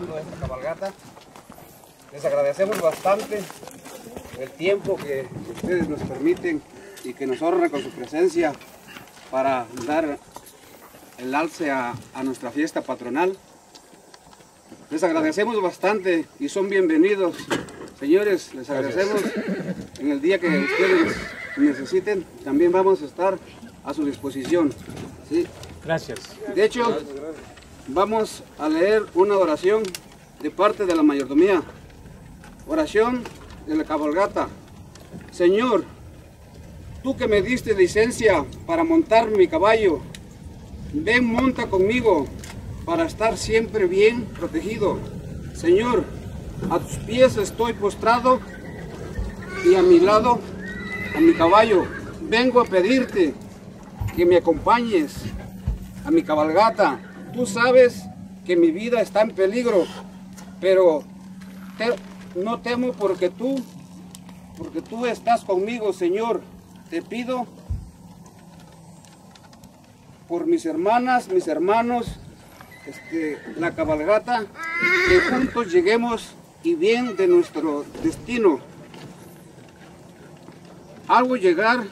realizando esta cabalgata. Les agradecemos bastante el tiempo que ustedes nos permiten y que nos honran con su presencia para dar el alce a nuestra fiesta patronal. Les agradecemos bastante y son bienvenidos. Señores, les agradecemos. En el día que ustedes necesiten, también vamos a estar a su disposición. ¿Sí? Gracias. De hecho, vamos a leer una oración de parte de la mayordomía. Oración de la cabalgata. Señor, tú que me diste licencia para montar mi caballo, ven, monta conmigo para estar siempre bien protegido. Señor, a tus pies estoy postrado y a mi lado, a mi caballo, vengo a pedirte que me acompañes a mi cabalgata. Tú sabes que mi vida está en peligro, pero no temo porque tú estás conmigo, Señor. Te pido por mis hermanas, mis hermanos, la cabalgata, que juntos lleguemos y bien de nuestro destino. Hago llegar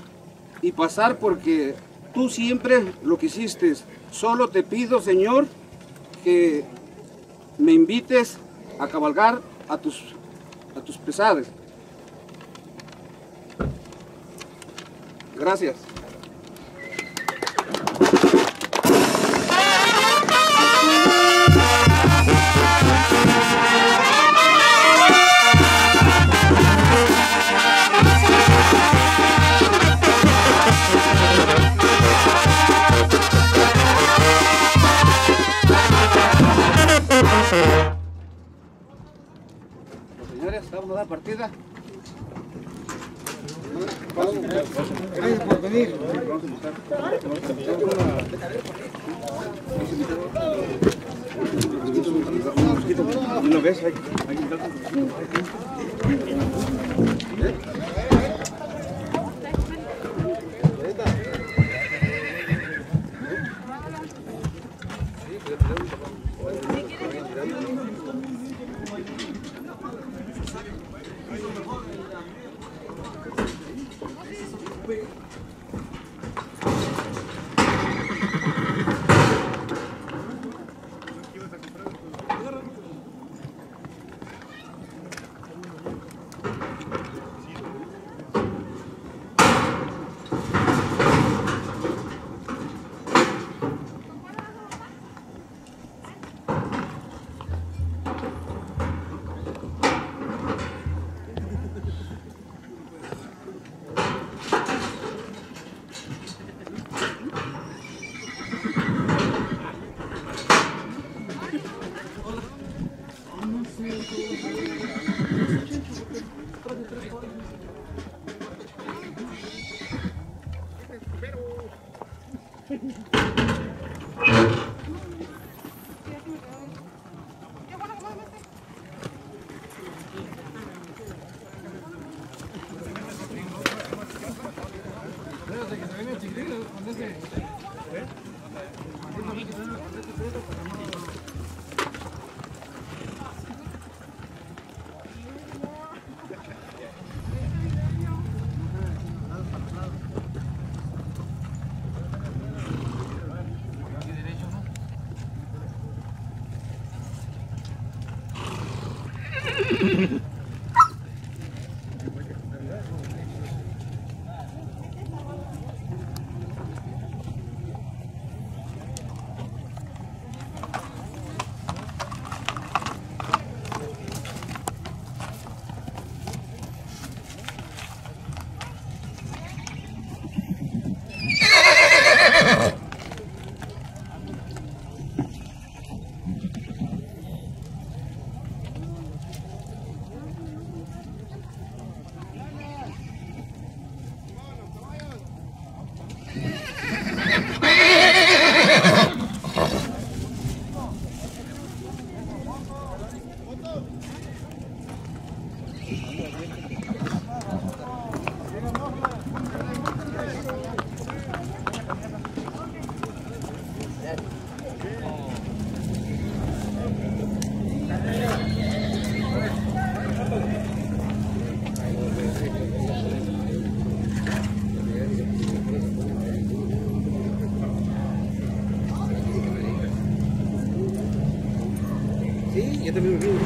y pasar porque tú siempre lo quisiste. Solo te pido, Señor, que me invites a cabalgar a tus pesares. Gracias. Vamos a dar partida. Gracias por venir. ¿No ves? Sí, yo también me fui.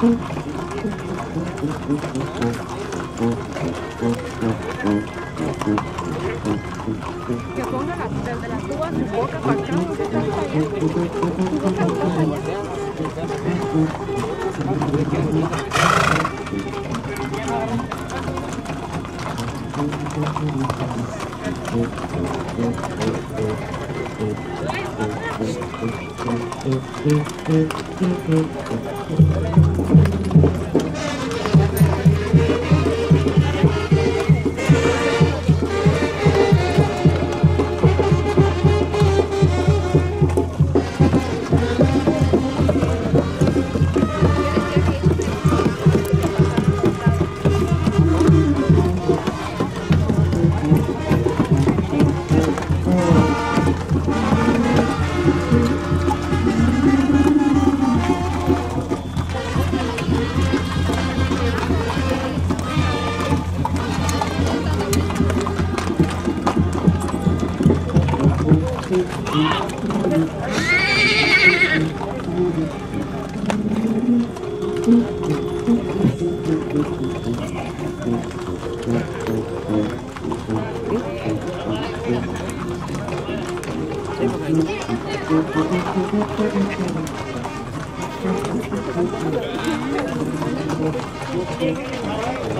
Que pongan desde las uvas su boca para acá, porque está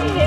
allá.